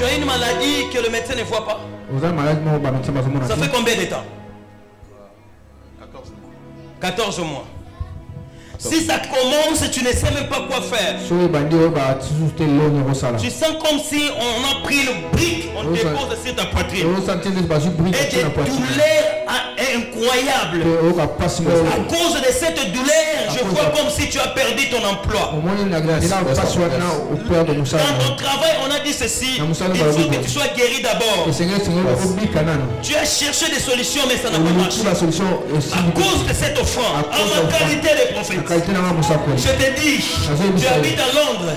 Tu as une maladie que le médecin ne voit pas. Ça fait combien de temps? 14 mois. Si ça commence, tu ne sais même pas quoi faire. Tu sens comme si on a pris le brique, on dépose sur ta poitrine. Et des douleurs incroyables. À cause de cette douleur, je vois comme si tu as perdu ton emploi. Dans ton travail, on a dit ceci. Il faut que tu sois guéri d'abord. Tu as cherché des solutions, mais ça n'a pas marché. À cause de cette offrande, en qualité des prophètes. Je te dis, tu habites à Londres.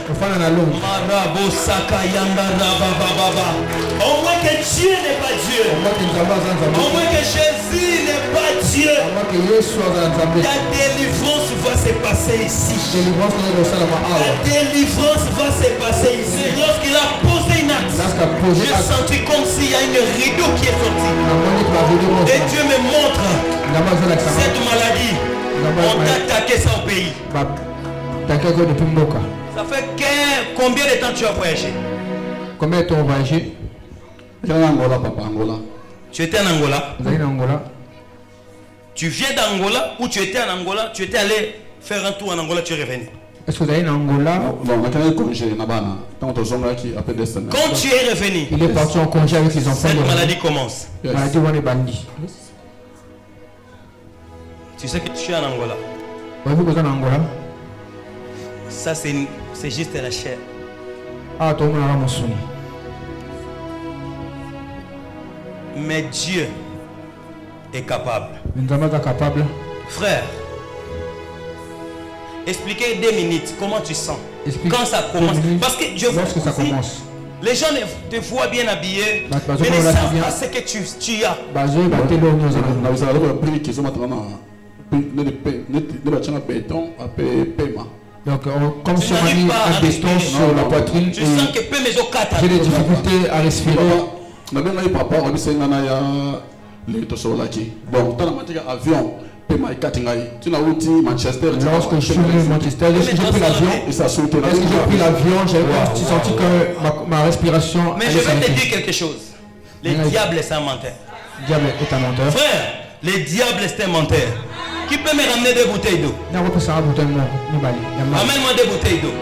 On voit que Dieu n'est pas Dieu. On voit que Jésus n'est pas Dieu. Ta délivrance va se passer ici. Ta délivrance va se passer ici. Lorsqu'il a posé une axe, j'ai senti comme s'il y a une rideau qui est sorti. Et Dieu me montre cette maladie. On t'a attaqué ça au pays. Ça fait combien de temps tu as voyagé? Combien de temps on voyagé? J'étais en Angola, papa, Angola. Tu étais en Angola? Tu viens d'Angola ou tu étais en Angola? Tu étais allé faire un tour en Angola, tu es revenu. Est-ce que vous allez en Angola? Non, on a congé là-bas. Quand tu es revenu, il est parti en congé avec ses enfants. Cette maladie commence. Maladie où on est bandit. Tu sais que tu es en Angola. Ça, c'est juste la chair. Mais Dieu est capable. Frère, expliquez 2 minutes comment tu sens. Explique quand ça commence. Parce que je vois que ça commence. Les gens te voient bien habillé, mais ne savent pas ce que tu as. Donc, comme si on a mis un piston sur la poitrine, tu sens que j'ai des difficultés à respirer. Donc, lorsque je suis venu à Manchester, est-ce que j'ai pris l'avion? J'avais senti que ma respiration. Mais je vais te dire quelque chose. Le diable est un menteur. Le diable est un menteur. Frère, le diable est un menteur. Qui peut me ramener 2 bouteilles d'eau? Amène-moi 2 bouteilles d'eau.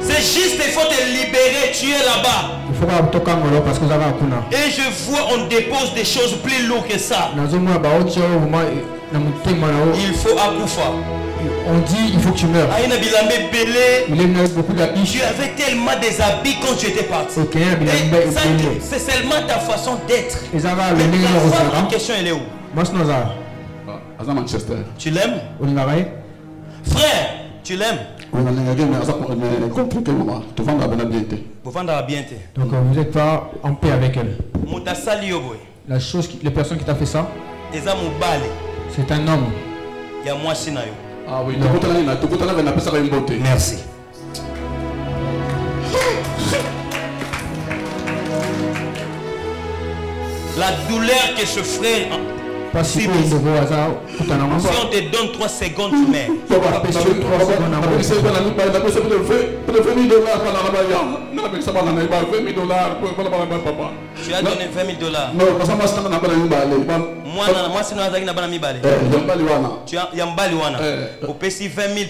C'est juste, il faut te libérer, tu es là-bas. Et je vois, on dépose des choses plus lourdes que ça. Il faut Akoufa. On dit, il faut que tu meurs. Tu avais tellement des habits quand tu étais parti. C'est seulement ta façon d'être. Mais ta femme en question, elle est où? À Manchester. Tu l'aimes? Frère, tu l'aimes? Donc vous n'êtes pas en paix avec elle. La chose, les personnes qui t'ont fait ça, c'est un homme. Ah oui, donc. Merci. La douleur que ce frère. Si on te donne 3 secondes, tu meurs. Tu as donné 20 000 $. Moi, sinon, je n'ai pas mis balai. Tu as 20 000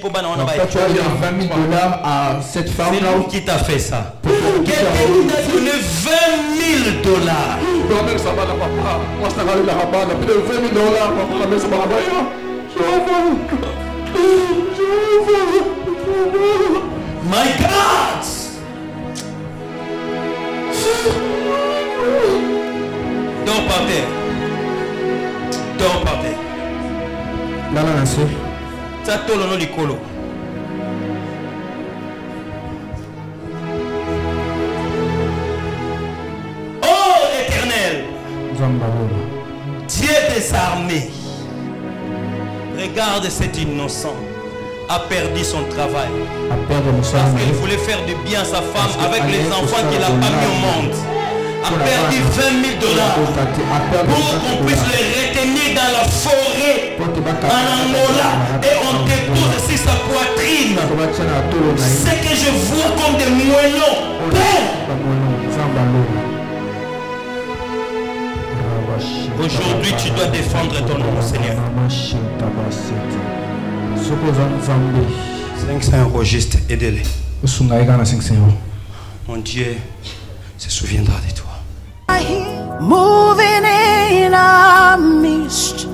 pour banana. Tu as 20 000 $ à cette femme. C'est qui t'a fait ça? Quelqu'un qui t'a donné 20 000 $. My God! Dors par terre. Dors par terre. Oh Éternel, Dieu des armées, regarde cet innocent. A perdu son travail parce qu'il voulait faire du bien à sa femme avec les enfants qu'il n'a pas mis au monde. a perdu $20 000 pour qu'on puisse les retenir dans la forêt en Angola et on dépose sur sa poitrine. Ce que je vois comme des moellons. Père, aujourd'hui tu dois défendre ton nom, Seigneur. 500 registres, aidez-les. Mon Dieu se souviendra de toi. Moving in our midst.